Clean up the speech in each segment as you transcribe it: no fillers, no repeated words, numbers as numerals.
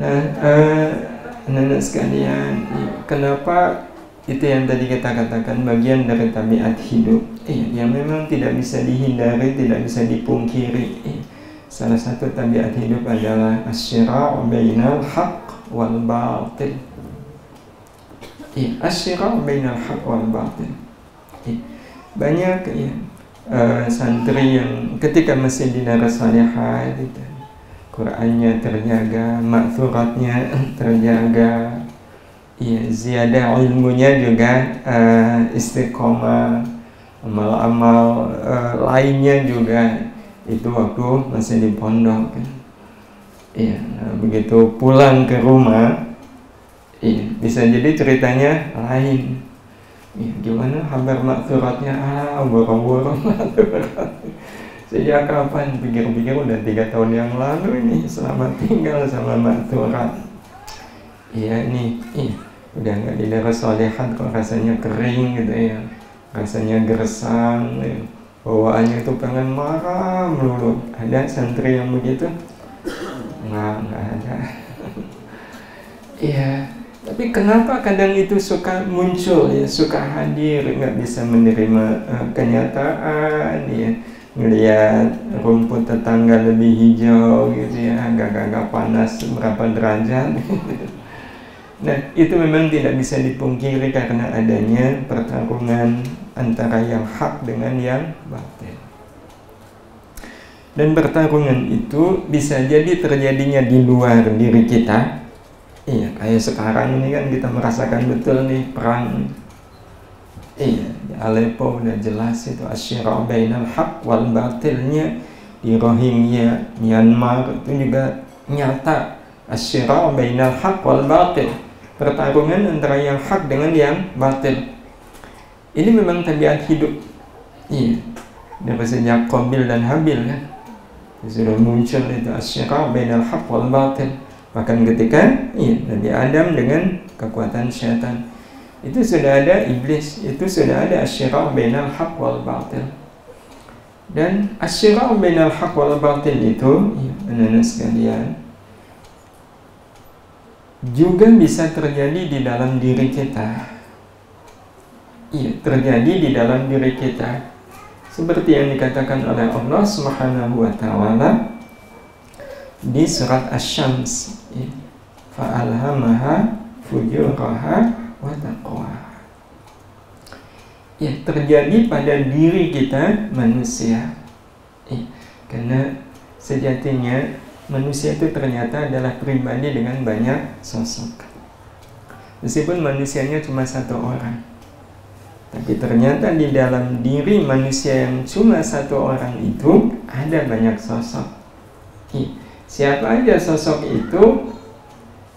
anak-anak sekalian, kenapa itu yang tadi kita katakan bagian dari tabiat hidup yang memang tidak bisa dihindari, tidak bisa dipungkiri. Salah satu tabiat hidup adalah as-shira'u bina'l-haq wal-ba'atil. As-shira'u bina'l-haq wal-ba'atil. Banyak santri yang ketika masih di daras salihah, Qur'annya terjaga, maksuratnya terjaga, ziyadah ilmunya juga istiqomah, amal-amal lainnya juga. Itu waktu masih di pondok kan. Nah, begitu pulang ke rumah, bisa jadi ceritanya lain. Gimana kabar maksuratnya? Borong-borong. Sejak kapan? Pikir-pikir udah 3 tahun yang lalu ini. Selamat tinggal sama maksurat. Udah nggak di daras shalihat kok, rasanya kering gitu ya, rasanya gersang gitu. Bawaannya itu pengen marah melulu. Ada santri yang begitu? Nggak ada. Tapi kenapa kadang itu suka muncul, suka hadir, nggak bisa menerima kenyataan, melihat rumput tetangga lebih hijau, gitu ya, agak-agak panas berapa derajat. Nah, itu memang tidak bisa dipungkiri karena adanya pertarungan antara yang hak dengan yang batil. Dan pertarungan itu bisa jadi terjadinya di luar diri kita. Kayak sekarang ini kan kita merasakan betul nih perang. Di Aleppo udah jelas itu as-shira'u bina'l-haq wal-ba'atilnya, di Rohingya, Myanmar itu juga nyata as-shira'u bina'l-haq wal-ba'atil. Pertarungan antara yang hak dengan yang batil. Ini memang tabiat hidup. Dari sejak Qabil dan Habil kan sudah muncul itu as-shira'u bina'l-haq wal-ba'atil. Bahkan ketika Nabi Adam dengan kekuatan syaitan, itu sudah ada iblis, itu sudah ada as-shira'u bina'l-haq wal-ba'atil. Dan as-shira'u bina'l-haq wal-ba'atil itu anak-anak sekalian juga bisa terjadi di dalam diri kita. Terjadi di dalam diri kita seperti yang dikatakan oleh Allah Subhanahu Wa Taala di surat asy-syams, fa alhamaha fujuraha wa taqwaha. Terjadi pada diri kita manusia. Karena sejatinya manusia itu ternyata adalah pribadi dengan banyak sosok. Meskipun manusianya cuma 1 orang, tapi ternyata di dalam diri manusia yang cuma 1 orang itu ada banyak sosok. Siapa aja sosok itu?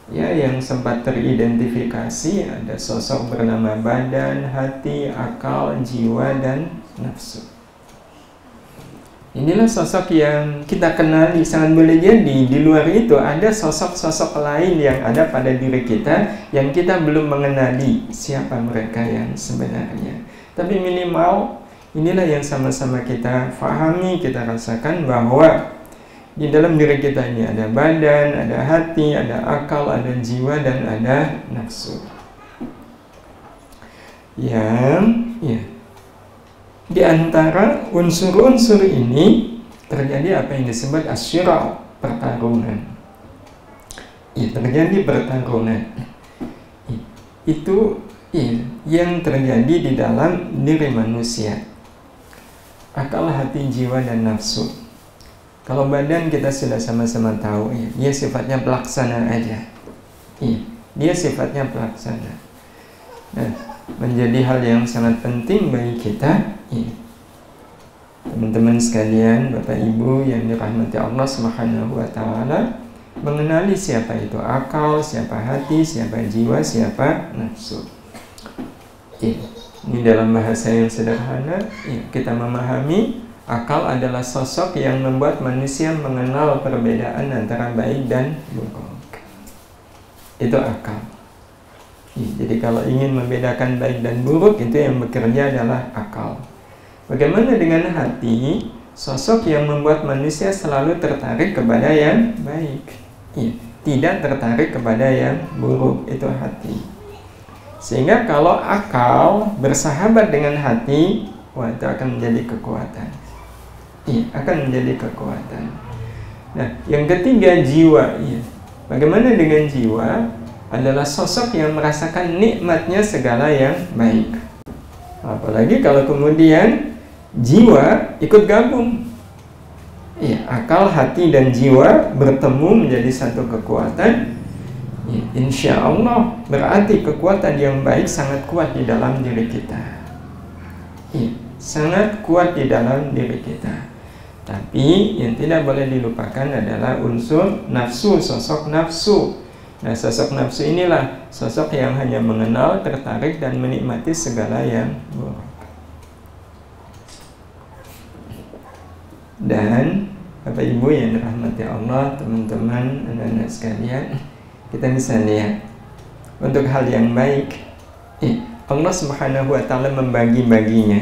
Yang sempat teridentifikasi ada sosok bernama badan, hati, akal, jiwa, dan nafsu. Inilah sosok yang kita kenali. Sangat boleh jadi di luar itu ada sosok-sosok lain yang ada pada diri kita yang kita belum mengenali siapa mereka yang sebenarnya. Tapi minimal inilah yang sama-sama kita fahami, kita rasakan bahwa di dalam diri kita ini ada badan, ada hati, ada akal, ada jiwa, dan ada nafsu. Di antara unsur-unsur ini terjadi apa yang disebut as-syira'u, pertarungan. Terjadi pertarungan. Itu yang terjadi di dalam diri manusia. Akal, hati, jiwa, dan nafsu. Kalau badan kita sudah sama-sama tahu, dia sifatnya pelaksana aja. Dia sifatnya pelaksana. Nah, menjadi hal yang sangat penting bagi kita. Teman-teman sekalian, Bapak Ibu yang dirahmati Allah Subhanahu Wa Taala, mengenali siapa itu akal, siapa hati, siapa jiwa, siapa nafsu. Ini dalam bahasa yang sederhana, kita memahami akal adalah sosok yang membuat manusia mengenal perbedaan antara baik dan buruk. Itu akal. Jadi kalau ingin membedakan baik dan buruk, itu yang bekerja adalah akal. Bagaimana dengan hati? Sosok yang membuat manusia selalu tertarik kepada yang baik. tidak tertarik kepada yang buruk, itu hati. Sehingga kalau akal bersahabat dengan hati, wah, itu akan menjadi kekuatan. Iya, akan menjadi kekuatan. Nah, yang ketiga jiwa. Iya. Bagaimana dengan jiwa? Adalah sosok yang merasakan nikmatnya segala yang baik. Apalagi kalau kemudian jiwa ikut gabung. Ya, akal, hati, dan jiwa bertemu menjadi satu kekuatan. Ya, insya Allah berarti kekuatan yang baik sangat kuat di dalam diri kita. Ya, sangat kuat di dalam diri kita. Tapi yang tidak boleh dilupakan adalah unsur nafsu, sosok nafsu. Nah, sosok nafsu inilah sosok yang hanya mengenal, tertarik, dan menikmati segala yang buruk. Dan Bapak Ibu yang dirahmati Allah, teman-teman, anak-anak sekalian, kita bisa lihat untuk hal yang baik, Allah Subhanahu Wa Taala membagi-baginya.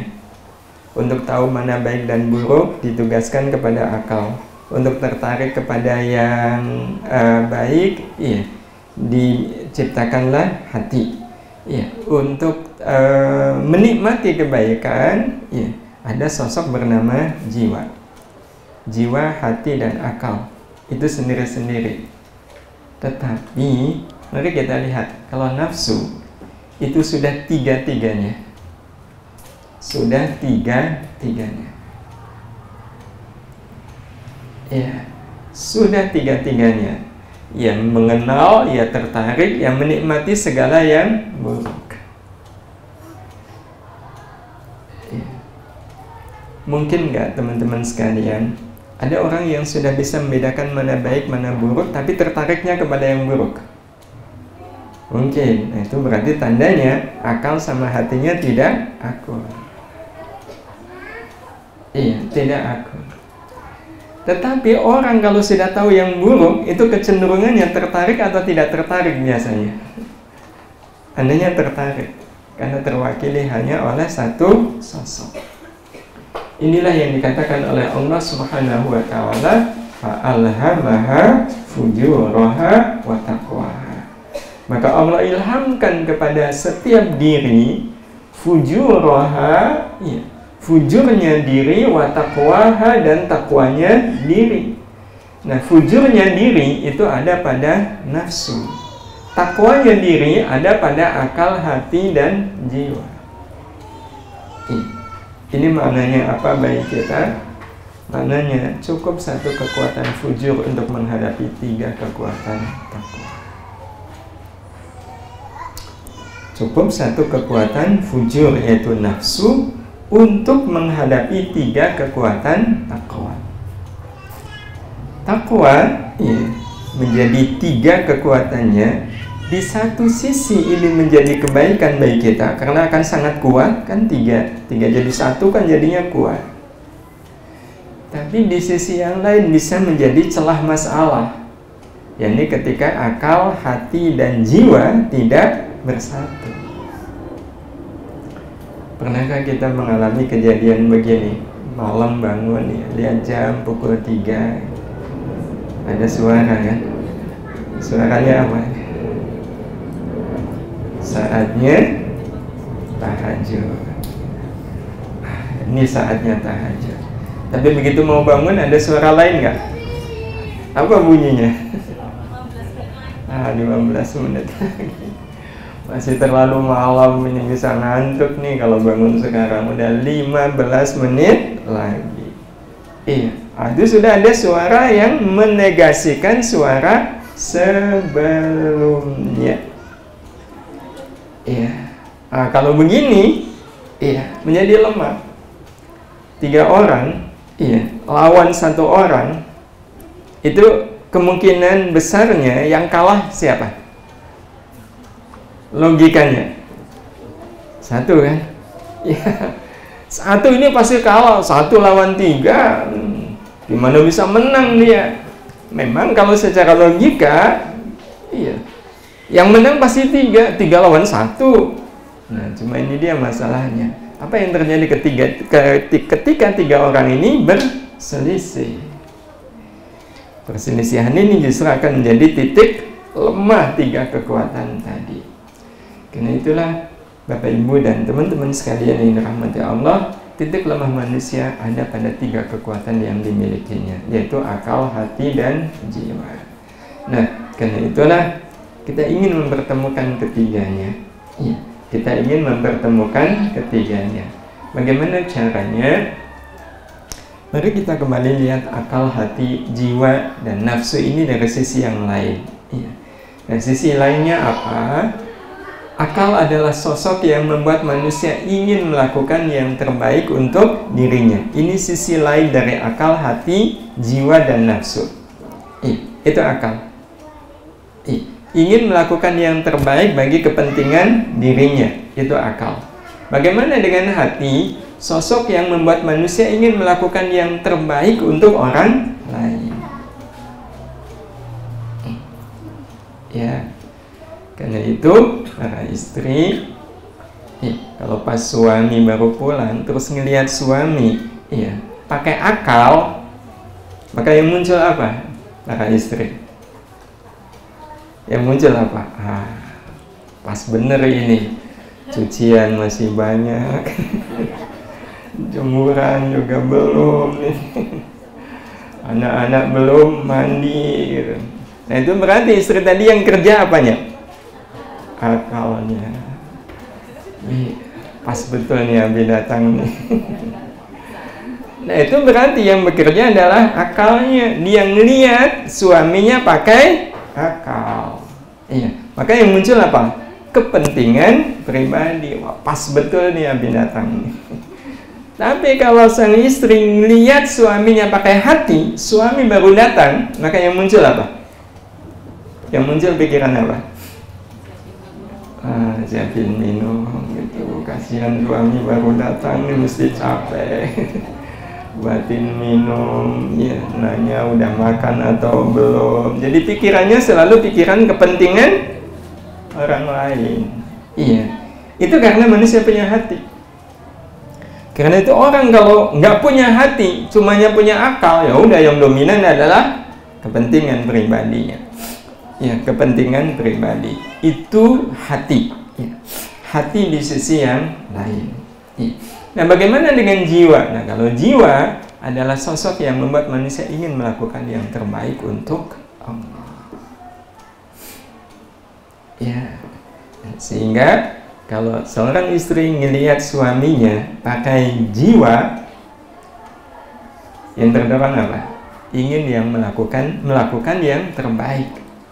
Untuk tahu mana baik dan buruk ditugaskan kepada akal. Untuk tertarik kepada yang baik, diciptakanlah hati. Untuk menikmati kebaikan, ada sosok bernama jiwa. Jiwa, hati, dan akal itu sendiri-sendiri. Tetapi mari kita lihat, kalau nafsu itu sudah tiga-tiganya. Sudah tiga-tiganya. Ya, sudah tiga-tiganya. Ya, mengenal, ya tertarik, ya menikmati segala yang buruk. Ya. Mungkin nggak teman-teman sekalian, ada orang yang sudah bisa membedakan mana baik, mana buruk, tapi tertariknya kepada yang buruk. Mungkin, nah, itu berarti tandanya akal sama hatinya tidak akur. Iya, tidak akur. Tetapi orang kalau sudah tahu yang buruk, itu kecenderungannya tertarik atau tidak tertarik biasanya. Andainya tertarik, karena terwakili hanya oleh satu sosok. Inilah yang dikatakan oleh Allah Subhanahu Wa Taala, Fa alhamaha fujuraha wa taqwaha. Maka Allah ilhamkan kepada setiap diri fujuraha, ya, fujurnya diri, wa taqwaha, dan takwanya diri. Nah, fujurnya diri itu ada pada nafsu. Takwanya diri ada pada akal, hati, dan jiwa. Ini maknanya apa baik kita? Maknanya cukup satu kekuatan fujur untuk menghadapi tiga kekuatan takwa. Cukup satu kekuatan fujur, yaitu nafsu, untuk menghadapi tiga kekuatan takwa. Takwa, ya, menjadi tiga kekuatannya. Di satu sisi ini menjadi kebaikan bagi kita, karena akan sangat kuat, kan tiga jadi satu, kan jadinya kuat. Tapi di sisi yang lain bisa menjadi celah masalah, yakni ketika akal, hati, dan jiwa tidak bersatu. Pernahkah kita mengalami kejadian begini? Malam bangun, ya, lihat jam pukul 3, ada suara, kan? Suaranya apa? Saatnya tahajud. Ini saatnya tahajud. Tapi begitu mau bangun ada suara lain nggak? Apa bunyinya? 15 menit lagi. Masih terlalu malam, ini bisa ngantuk nih kalau bangun sekarang. Udah 15 menit lagi. Iya, itu sudah ada suara yang menegasikan suara sebelumnya. Iya. Nah, kalau begini, iya, menjadi lemah. Tiga orang, iya, lawan satu orang, itu kemungkinan besarnya yang kalah siapa? Logikanya satu, kan? Iya. Satu ini pasti kalah. Satu lawan tiga, gimana bisa menang dia? Memang kalau secara logika, iya, yang menang pasti tiga lawan satu. Nah, cuma ini dia masalahnya. Apa yang terjadi ketika tiga orang ini berselisih? Perselisihan ini justru akan menjadi titik lemah tiga kekuatan tadi. Karena itulah Bapak Ibu dan teman-teman sekalian yang dirahmati Allah, titik lemah manusia ada pada tiga kekuatan yang dimilikinya, yaitu akal, hati, dan jiwa. Nah, karena itulah kita ingin mempertemukan ketiganya. Ya, kita ingin mempertemukan ketiganya. Bagaimana caranya? Mari kita kembali lihat akal, hati, jiwa, dan nafsu ini dari sisi yang lain. Ya. Dan sisi lainnya apa? Akal adalah sosok yang membuat manusia ingin melakukan yang terbaik untuk dirinya. Ini sisi lain dari akal, hati, jiwa, dan nafsu. Itu akal. Ingin melakukan yang terbaik bagi kepentingan dirinya. Itu akal. Bagaimana dengan hati? Sosok yang membuat manusia ingin melakukan yang terbaik untuk orang lain. Ya. Karena itu, para istri, kalau pas suami baru pulang, terus ngelihat suami, pakai akal, maka yang muncul apa? Para istri. Yang muncul apa? Ah, pas bener ini, cucian masih banyak, jemuran juga belum, anak-anak belum mandi. Gitu. Nah itu berarti istri tadi yang kerja apanya? Akalnya. Pas betul nih Abi datang nih. Nah itu berarti yang bekerja adalah akalnya. Dia ngelihat suaminya pakai akal. Iya. Maka yang muncul apa? Kepentingan pribadi. Wah, pas betul nih Abi datang nih. Tapi kalau sang istri ngelihat suaminya pakai hati, suami baru datang, maka yang muncul apa? Yang muncul pikiran apa? Ah, siapin minum gitu, kasihan suami baru datang nih, mesti capek. Buatin minum, ya, nanya udah makan atau belum. Jadi pikirannya selalu pikiran kepentingan orang lain. Iya, itu karena manusia punya hati. Karena itu orang kalau nggak punya hati, cumanya punya akal, ya udah yang dominan adalah kepentingan pribadinya. Ya, kepentingan pribadi itu hati. Ya, hati di sisi yang lain. Ya. Nah, bagaimana dengan jiwa? Nah, kalau jiwa adalah sosok yang membuat manusia ingin melakukan yang terbaik untuk Allah. Ya, sehingga kalau seorang istri ngelihat suaminya pakai jiwa, yang terdepan apa? Ingin yang melakukan yang terbaik.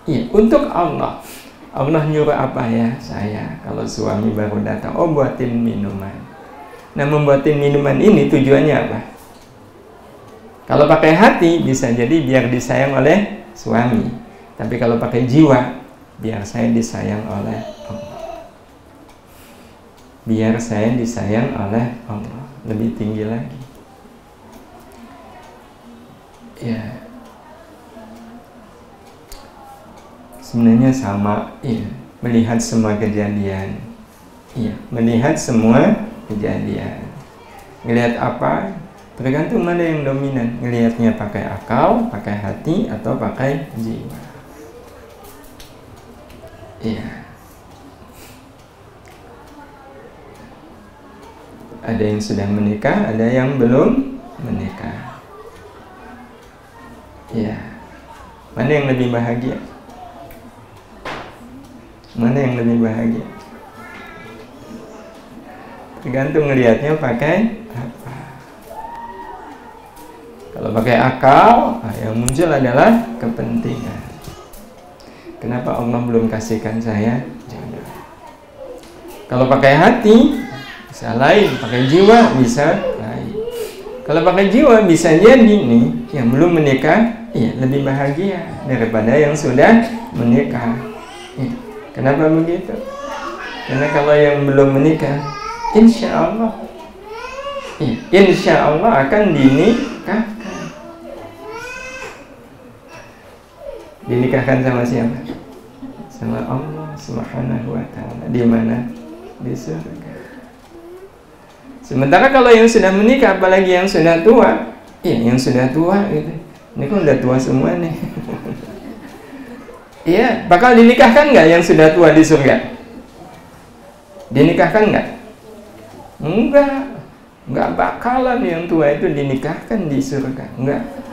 Ya, untuk Allah. Allah nyuruh apa ya? Saya kalau suami baru datang, oh buatin minuman. Nah, membuatin minuman ini tujuannya apa? Kalau pakai hati bisa jadi biar disayang oleh suami. Tapi kalau pakai jiwa, biar saya disayang oleh Allah. Biar saya disayang oleh Allah. Lebih tinggi lagi. Ya. Sebenarnya sama, ya. Melihat semua kejadian, ya. Melihat semua kejadian. Ngelihat apa? Tergantung mana yang dominan. Ngelihatnya pakai akal, pakai hati, atau pakai jiwa. Iya. Ada yang sudah menikah, ada yang belum menikah. Iya. Mana yang lebih bahagia? Mana yang lebih bahagia? Tergantung ngelihatnya pakai apa. Kalau pakai akal, yang muncul adalah kepentingan. Kenapa Allah belum kasihkan saya jodoh? Kalau pakai hati, bisa lain. Pakai jiwa, bisa lain. Kalau pakai jiwa, bisa jadi nih, yang belum menikah, ya, lebih bahagia daripada yang sudah menikah. Ya. Kenapa begitu? Karena kalau yang belum menikah, insya Allah, akan dinikahkan. Dinikahkan sama siapa? Sama Allah Subhanahu Wa Taala. Di mana? Di surga. Sementara kalau yang sudah menikah, apalagi yang sudah tua, ya, yang sudah tua gitu, Ini kan udah tua semua nih. Iya, bakal dinikahkan nggak yang sudah tua di surga? Dinikahkan nggak? Enggak bakalan yang tua itu dinikahkan di surga, enggak.